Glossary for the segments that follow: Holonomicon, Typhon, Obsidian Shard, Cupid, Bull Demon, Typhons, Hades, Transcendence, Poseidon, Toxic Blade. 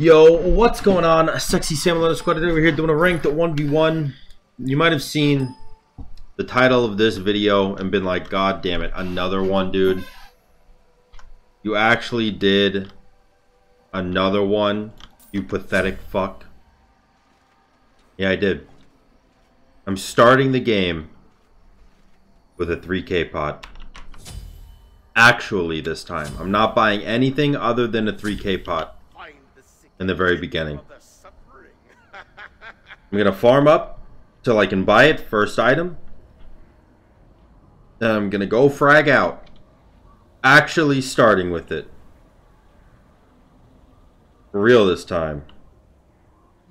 Yo, what's going on? Sexy Sam Alone Squad. Today we're here doing a ranked 1v1. You might have seen the title of this video and been like, God damn it, another one, dude. You actually did another one, you pathetic fuck. Yeah, I did. I'm starting the game with a 3K pot. Actually, this time. I'm not buying anything other than a 3K pot. In the very beginning. I'm going to farm up till I can buy it. First item. Then I'm going to go frag out. Actually starting with it. For real this time.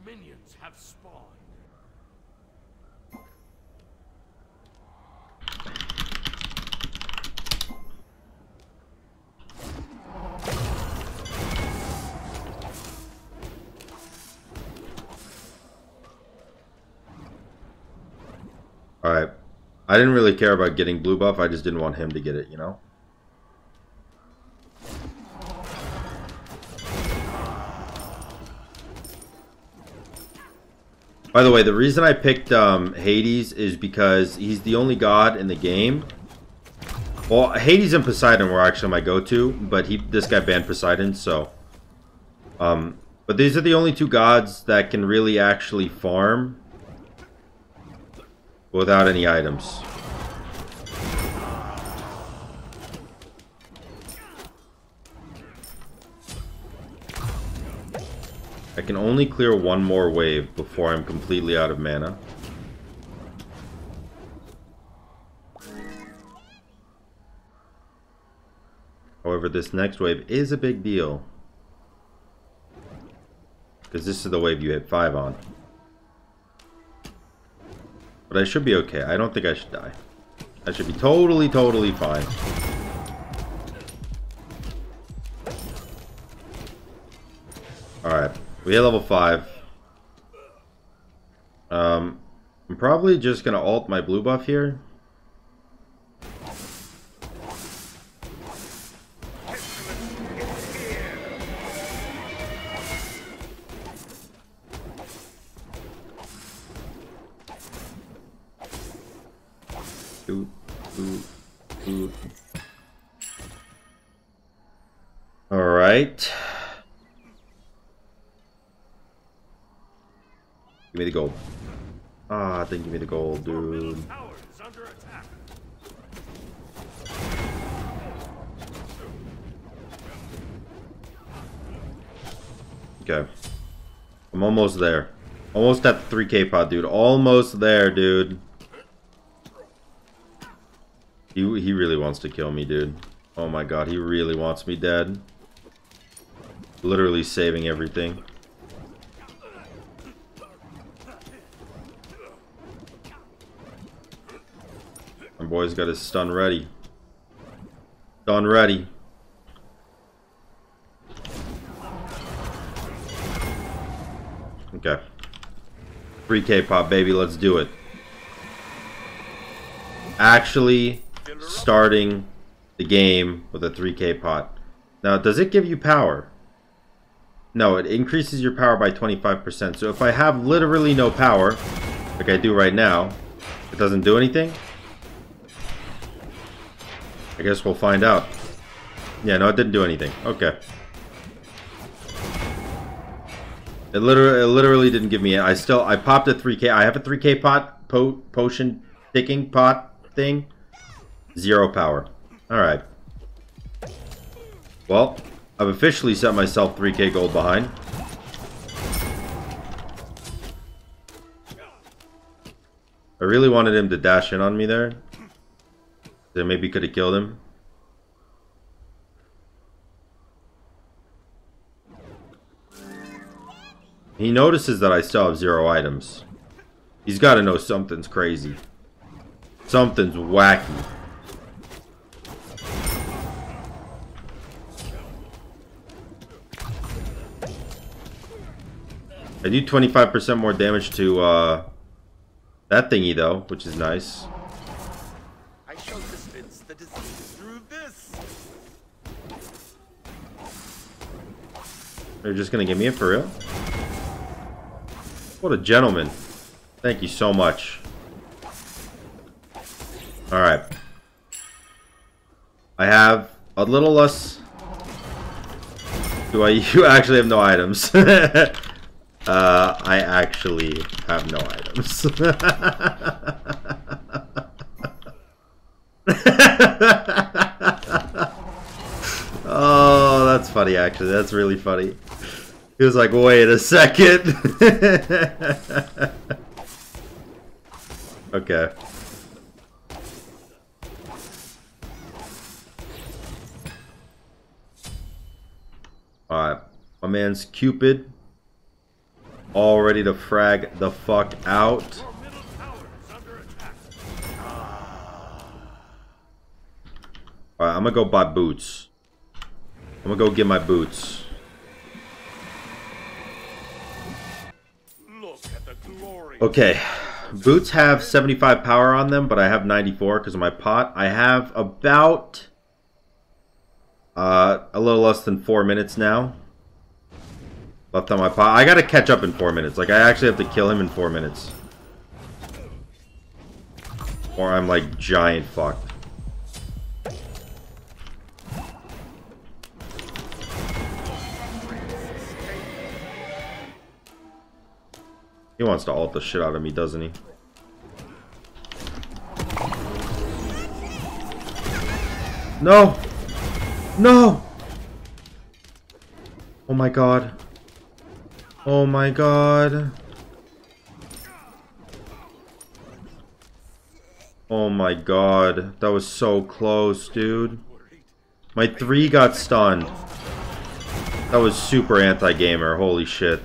Minions have spawned. Alright, I didn't really care about getting blue buff, I just didn't want him to get it, you know? By the way, the reason I picked Hades is because he's the only god in the game. Well, Hades and Poseidon were actually my go-to, but this guy banned Poseidon, so... but these are the only two gods that can really actually farm without any items. I can only clear one more wave before I'm completely out of mana. However, this next wave is a big deal. Because this is the wave you hit 5 on. But I should be okay. I don't think I should die. I should be totally, totally fine. Alright. We hit level 5. I'm probably just going to ult my blue buff here. Alright. Give me the gold. Ah, then give me the gold, dude. Okay. I'm almost there. Almost at the 3K pod, dude. Almost there, dude. He really wants to kill me, dude. Oh my god, he really wants me dead. Literally saving everything. My boy's got his stun ready. Stun ready. Okay. 3K pop, baby, let's do it. Actually starting the game with a 3K pot. Now, does it give you power? No, it increases your power by 25%. So if I have literally no power, like I do right now, it doesn't do anything? I guess we'll find out. Yeah, no, it didn't do anything. Okay. It literally didn't give me it. I popped a 3K. I have a 3K pot, potion ticking pot thing. 0 power. Alright. Well, I've officially set myself 3K gold behind. I really wanted him to dash in on me there. Then maybe could have killed him. He notices that I still have 0 items. He's got to know something's crazy. Something's wacky. I do 25% more damage to that thingy though, which is nice. I shall dispense the disease through this. They're just gonna give me it for real? What a gentleman. Thank you so much. Alright. I have a little less... You actually have no items. I actually have no items. Oh, that's funny actually. That's really funny. He was like, wait a second. Okay. Alright. My man's Cupid. All ready to frag the fuck out. Alright, I'm gonna go buy boots. I'm gonna go get my boots. Okay, boots have 75 power on them, but I have 94 because of my pot. I have about a little less than 4 minutes now left on my pot. I gotta catch up in 4 minutes. Like, I actually have to kill him in 4 minutes, or I'm like giant fucked. He wants to ult the shit out of me, doesn't he? No! No! Oh my god. Oh my god. Oh my god. That was so close, dude. My 3 got stunned. That was super anti-gamer. Holy shit.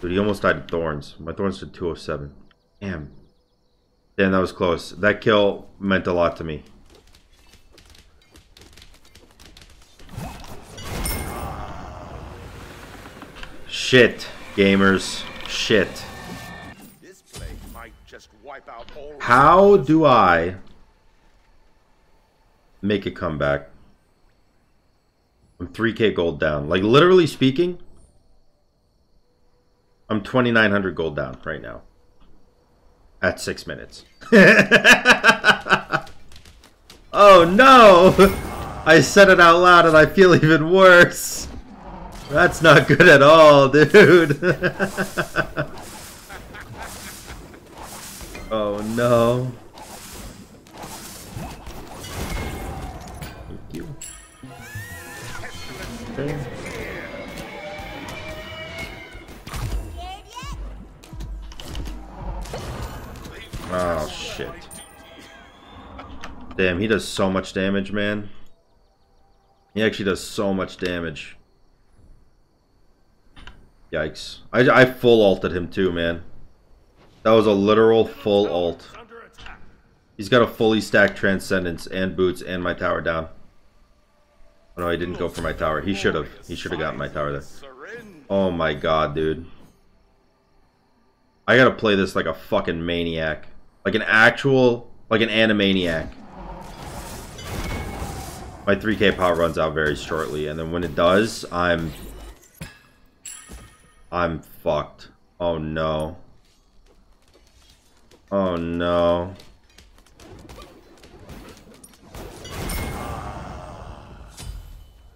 Dude, he almost died of thorns. My thorns did 207. Damn. Damn, that was close. That kill meant a lot to me. Shit, gamers. Shit. How do I make a comeback? I'm 3k gold down. Like, literally speaking... I'm 2,900 gold down right now. At 6 minutes. Oh no! I said it out loud and I feel even worse. That's not good at all, dude. Oh no. Thank you. Okay. Oh shit. Damn, he does so much damage, man. He actually does so much damage. Yikes. I full ulted him too, man. That was a literal full ult. He's got a fully stacked Transcendence and boots and my tower down. Oh no, he didn't go for my tower. He should have. He should have gotten my tower there. Oh my god, dude. I gotta play this like a fucking maniac. Like an actual, like an animaniac. My 3k power runs out very shortly, and then when it does, I'm fucked. Oh no. Oh no.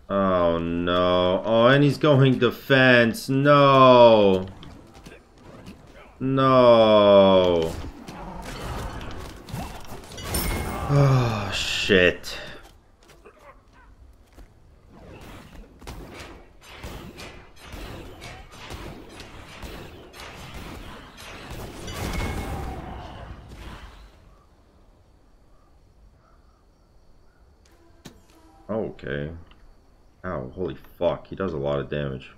Oh no. Oh, and he's going defense. No. No. Oh, shit. Okay. Ow, holy fuck. He does a lot of damage.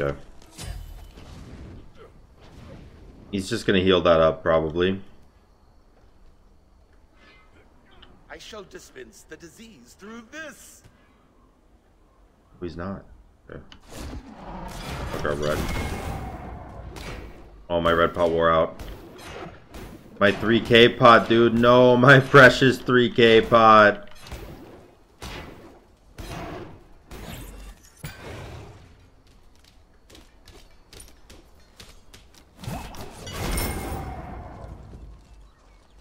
Okay. He's just gonna heal that up, probably. I shall dispense the disease through this. He's not. Okay. Fuck our red. Oh, my red pot wore out. My 3K pot, dude. No, my precious 3K pot.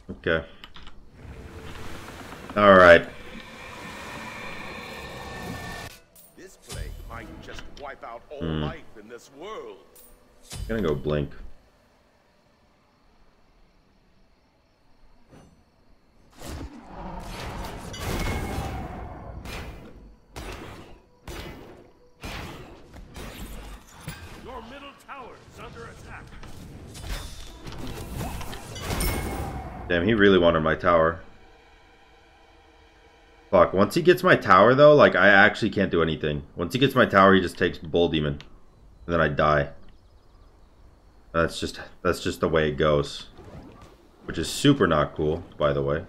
Okay. All right. This plague might just wipe out all life in this world. I'm gonna go blink. Damn, he really wanted my tower. Fuck, once he gets my tower though, like, I actually can't do anything. Once he gets my tower, he just takes Bull Demon. And then I die. That's just the way it goes. Which is super not cool, by the way.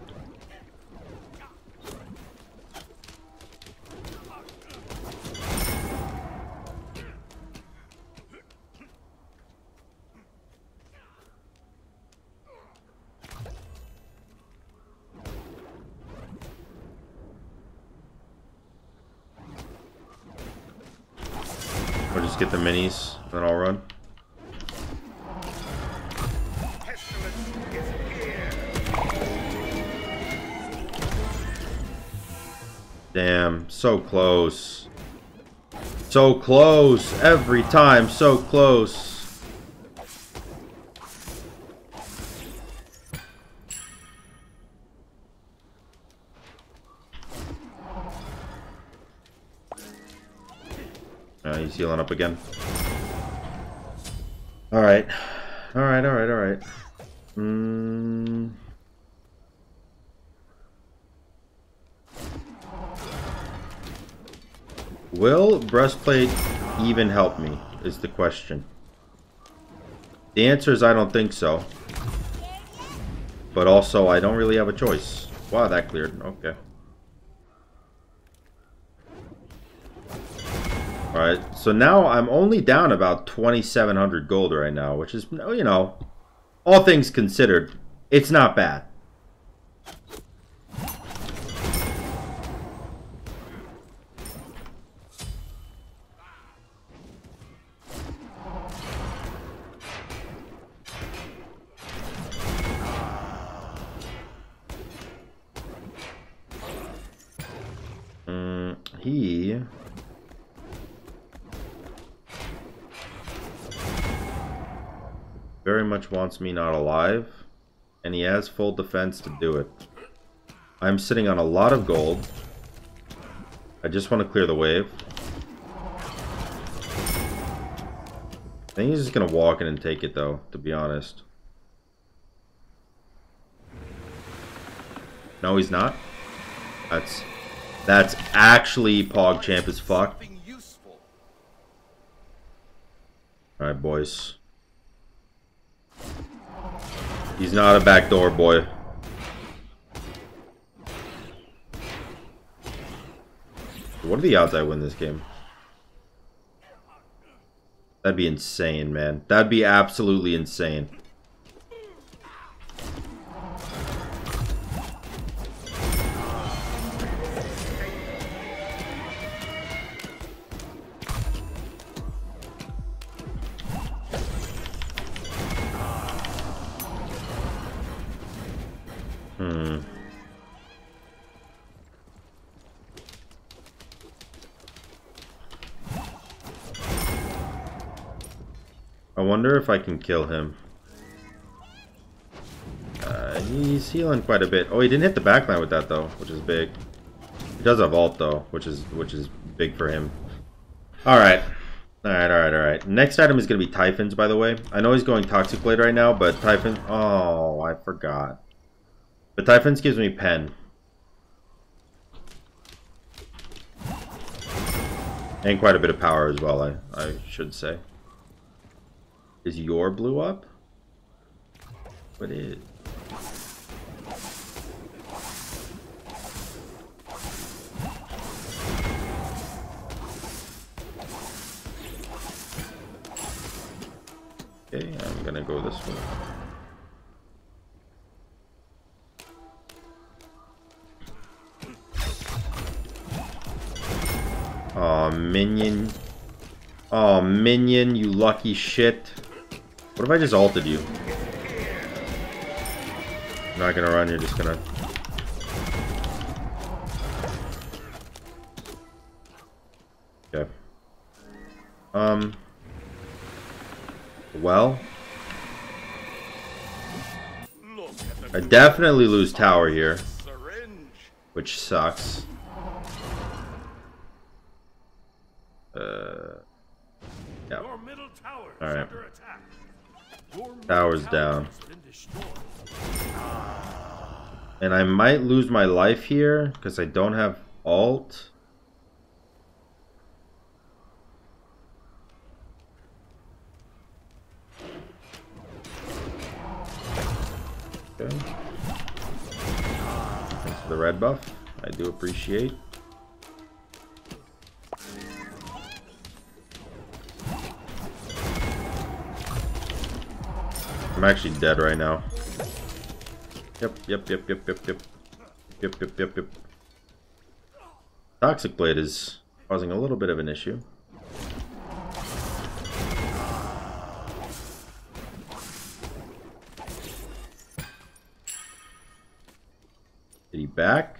Get the minis, then I'll run. Damn, so close. So close, every time, so close. He's healing up again. Alright. Alright, alright, alright. Will breastplate even help me? Is the question. The answer is I don't think so. But also, I don't really have a choice. Wow, that cleared. Okay. Alright, so now I'm only down about 2,700 gold right now, which is, you know, all things considered, it's not bad. Very much wants me not alive, and he has full defense to do it. I'm sitting on a lot of gold. I just want to clear the wave. I think he's just gonna walk in and take it though, to be honest. No, he's not. That's actually Pog Champ as fuck. Alright, boys. He's not a backdoor boy. What are the odds I win this game? That'd be insane, man. That'd be absolutely insane. I wonder if I can kill him. He's healing quite a bit. Oh, he didn't hit the backline with that though, which is big. He does have ult though, which is big for him. All right, all right, all right, all right. Next item is gonna be Typhons, by the way. I know he's going Toxic Blade right now, but Typhon. Oh, I forgot. But Typhons gives me pen. And quite a bit of power as well, I should say. Is your blue up? What is? Okay, I'm gonna go this way. Aw, minion. Aw, minion, you lucky shit. What if I just ulted you? I'm not gonna run, you're just gonna... Okay. Well, I definitely lose tower here, which sucks. Yeah. All right. Tower's down, and I might lose my life here because I don't have alt. Okay. Thanks for the red buff. I do appreciate. I'm actually dead right now. Yep. Toxic Blade is causing a little bit of an issue. Did he back?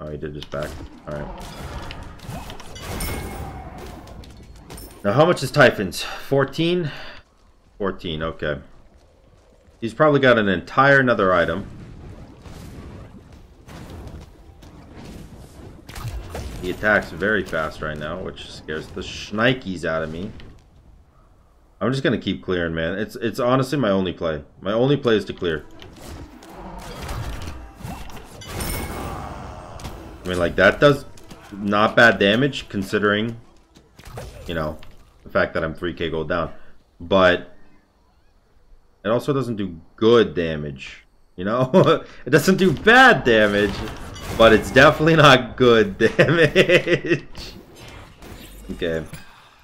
Oh, he did just back. Alright. Now, how much is Typhons? 14? 14, okay. He's probably got an entire another item. He attacks very fast right now, which scares the shnikes out of me. I'm just gonna keep clearing, man. It's honestly my only play. My only play is to clear. I mean, like, that does not bad damage considering, you know, the fact that I'm 3k gold down. But it also doesn't do good damage, you know? It doesn't do bad damage, but it's definitely not good damage. Okay.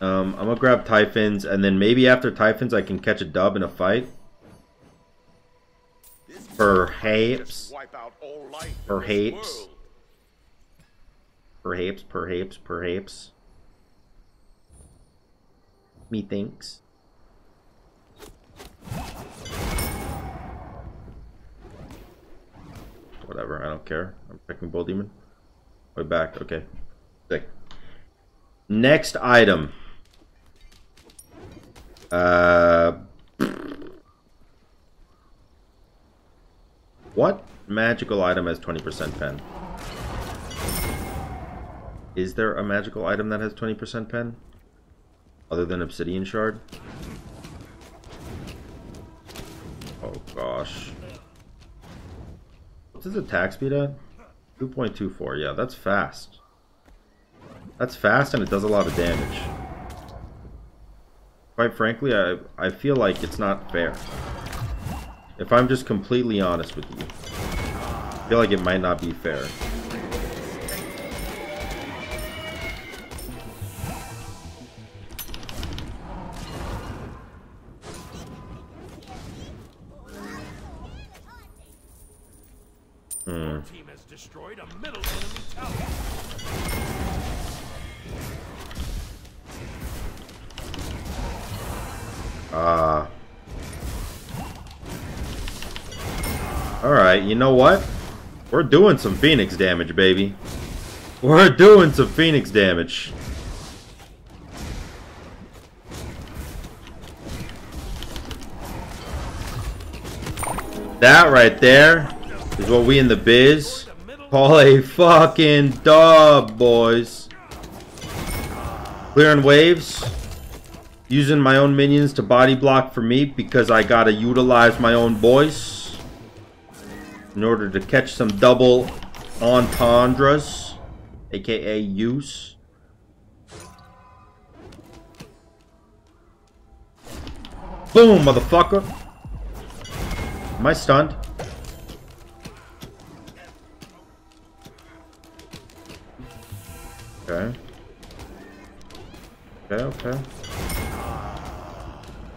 I'm gonna grab Typhons, and then maybe after Typhons I can catch a dub in a fight. Perhaps. Methinks. Whatever, I don't care. I'm picking Bull Demon. Way back, okay. Sick. Next item. What magical item has 20% pen? Is there a magical item that has 20% pen? Other than Obsidian Shard? Oh gosh. What's his attack speed at? 2.24, yeah, that's fast. That's fast and it does a lot of damage. Quite frankly, I feel like it's not fair. If I'm just completely honest with you, I feel like it might not be fair. Your team has destroyed a middle enemy tower. Alright, you know what? We're doing some Phoenix damage, baby. We're doing some Phoenix damage. That right there is what we in the biz call a fucking dub, boys. Clearing waves. Using my own minions to body block for me because I gotta utilize my own boys in order to catch some double entendres, aka use. Boom, motherfucker! Am I stunned? Okay. Okay.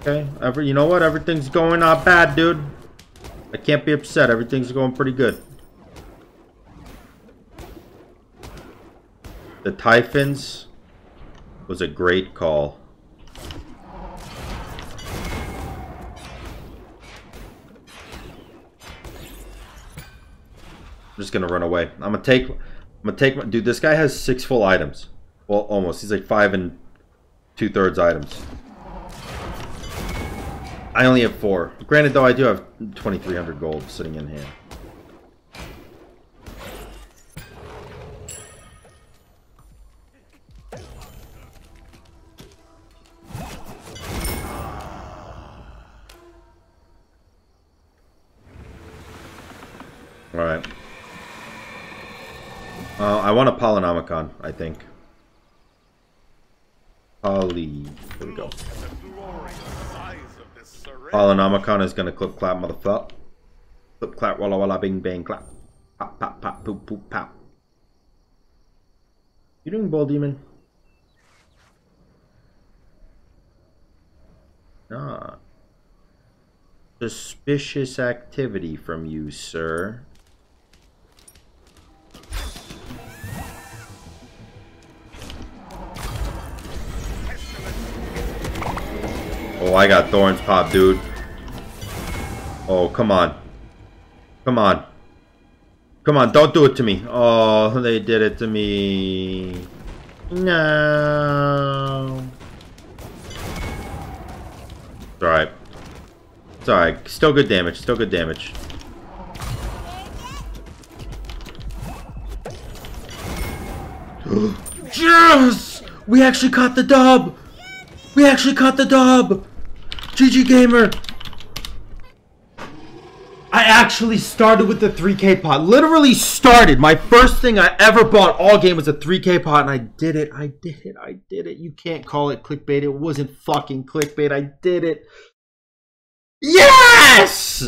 Okay, you know what? Everything's going not bad, dude. I can't be upset. Everything's going pretty good. The Typhons was a great call. I'm just gonna run away. I'm gonna take my dude. This guy has 6 full items. Well, almost. He's like 5 2/3 items. I only have 4. Granted, though, I do have 2,300 gold sitting in here. All right. I want a Holonomicon, I think. Poly. There we go. Holonomicon is gonna clip clap, motherfucker. Clip clap, walla walla, bing bang clap. Pop pop pop, poop poop pop. You doing Bull Demon? Ah. Suspicious activity from you, sir. Oh, I got thorns pop, dude. Oh, come on. Come on. Come on, don't do it to me. Oh, they did it to me. No. It's alright. It's alright. Still good damage. Still good damage. Yes! We actually caught the dub! We actually caught the dub! GG Gamer! I actually started with the 3K pot. Literally started. My first thing I ever bought all game was a 3K pot, and I did it. I did it. I did it. You can't call it clickbait. It wasn't fucking clickbait. I did it. Yes!